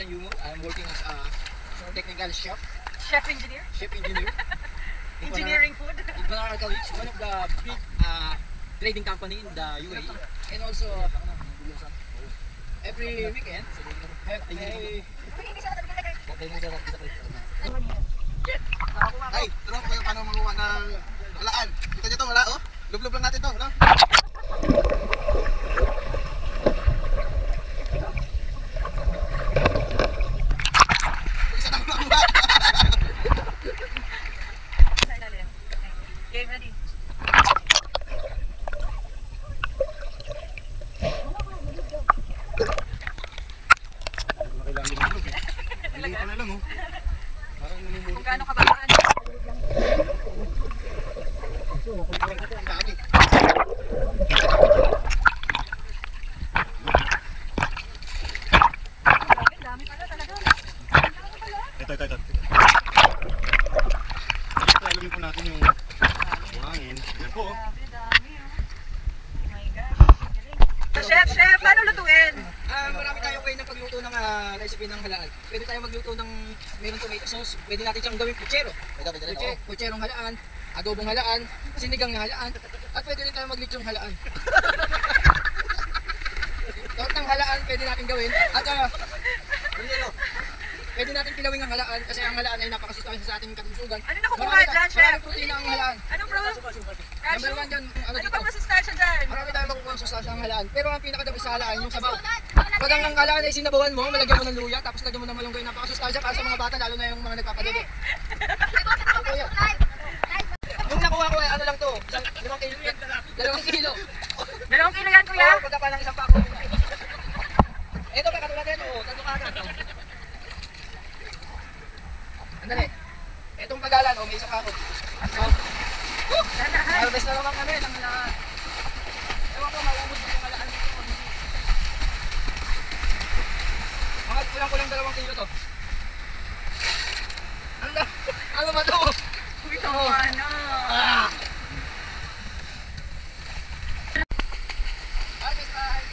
I'm working as a technical chef. Chef engineer. Engineering food. In Kabagern's College, one of the big trading company in the UAE. And also, every weekend, Ay, turo ko yung paano magawa ng halaan. Kita nyo to, wala oh. Lublub lang natin to, no? Chef, paano lutuin? Marami tayong way ng pagluto ng recipe ng halaan. Pwede tayong magluto ng mayroong tomato sauce. Pwede natin siyang gawing puchero. Pucherong halaan, adobong halaan, sinigang na halaan. At pwede rin tayong maglitsong halaan. Lahat ng halaan pwede natin gawin. At pwede natin kilawin ang halaan kasi ang halaan ay napakasustansya sa ating kalusugan. Ano na kukuha dyan, chef? Maraming protein ang halaan. Anong protein? Number one dyan, ano pa masustansya dyan? Marami tayong makukuha ang sustansya ng halaan. Pero ang pinakadabis sa halaan, yung sabaw. Pag ang halaan ay sinabawan mo, malagyan mo ng luya, tapos lagyan mo ng malunggay. Napakasustansya para sa mga bata, lalo na yung mga nagpapadodo. Yung nakuha ko ay ano lang to, 2 kilo yan. 2 kilo. 2 kilo yan, kuya? Oo, pagka pa ng isang pako. Ito pa, katulad yan. Oo, tanto ka agad. Andali. Itong pagalan, may isang pako. Harvest na naman kami ng halaan. Ewan ko, maubos na yung halaan dito o hindi. Mga kulang-kulang 2 kilo to. Ano ba to? Ito mo ano? Harvest time!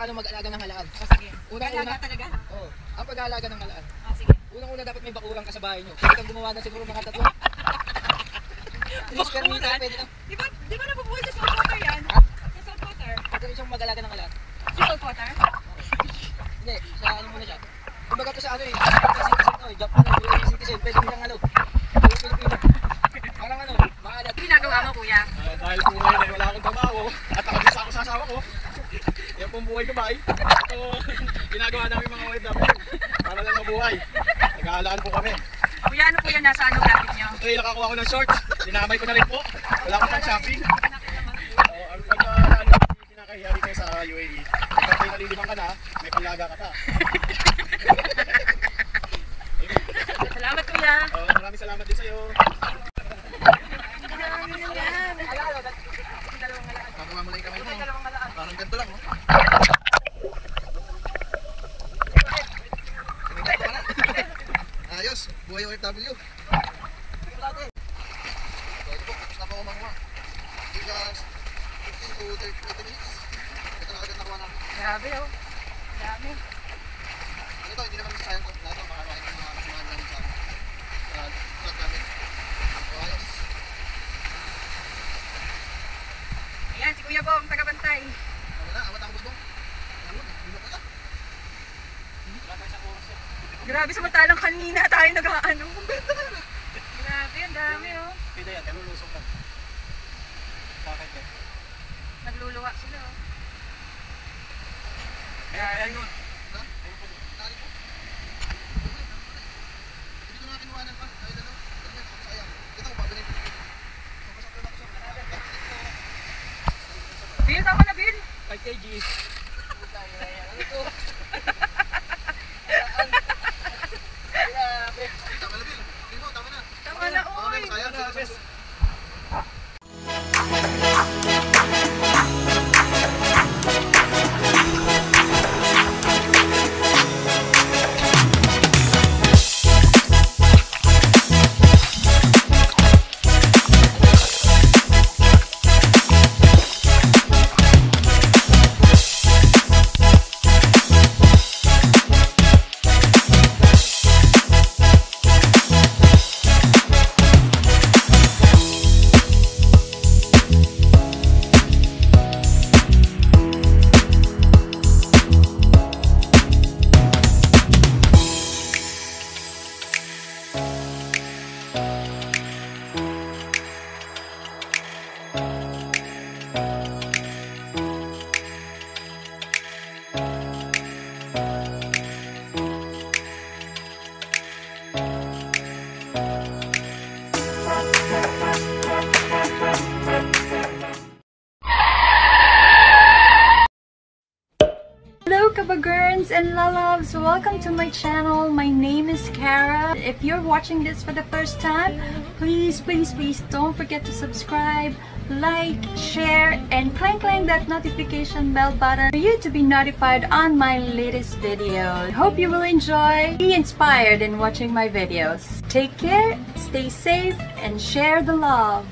Paano mag-alaga ng halaan? O sige. Alaga talaga? Oo. Ang pag-alaga ng halaan. O sige. Unang-una dapat may bakurang ka sa bahay nyo. Pwede kang gumawa na siguro mga 3. Bakuran? Di ba nabubuhay sa salt water yan? Sa salt water? Pwede rin siyang mag-alaga ng halaan. Sa salt water? Hindi. Sa ano muna siya. Kumbaga to sa ano eh. Japan na yung citizen. Pwede nilang ano. Pilipino. Parang ano. Maalat. Ginagawa mo kuya? Dahil po ngayon ay wala akong trabaho. At nakabisa ako sa asawa ko. Yan pong buhay ko ba eh? Ito, ginagawa namin mga OFW para lang mabuhay. Nag-ahalaan po kami. Kuya, ano po yan? Nasa anong lapit nyo? Okay, nakakuha ko ng shorts. Dinamay ko na rin po. Wala ko pang shopping. Ang pinakahiyari ko sa UAE, kapag nalilibang ka na, may palaga ka pa. Salamat kuya. Maraming salamat din sa'yo. Maraming yan. Pakuha mo lang yung kamay mo. Parang Ayos, buhay yung FW. Pwede po, tapos na po kumangwa. Hindi ka 15 to 30 minutes. Ito na agad nakuha namin. Grabe oh, dami. Ito, hindi naman masayang ko. Lato, makakain ng mga kasuhan namin sa truck namin. So, ayos. Ayan, si Kuya Bong, taga-bantay. Wala, amat ang busbong. Alam mo, hindi na pala. Wala tayo sa oras yan. Grabe, samantalang kanina tayo nag-aano. Grabe, ang dami oh. Pwede yan, nalulusok lang. Bakit yan? Nagluluwa sila oh. Ayan yun. Ayun po. Tari po. Hindi ko naman kinuhanan pa. Ayun na lang. Ayun. Kita ko, babinin ko. Pagpasak ko lang ako sa Bill, tama na Bill? 5 kg. Ano to? Kabagern's and Lalovs, welcome to my channel. My name is Cara. If you're watching this for the first time, please don't forget to subscribe, like, share, and clang that notification bell button for you to be notified on my latest video. Hope you will enjoy, be inspired in watching my videos. Take care, stay safe, and share the love.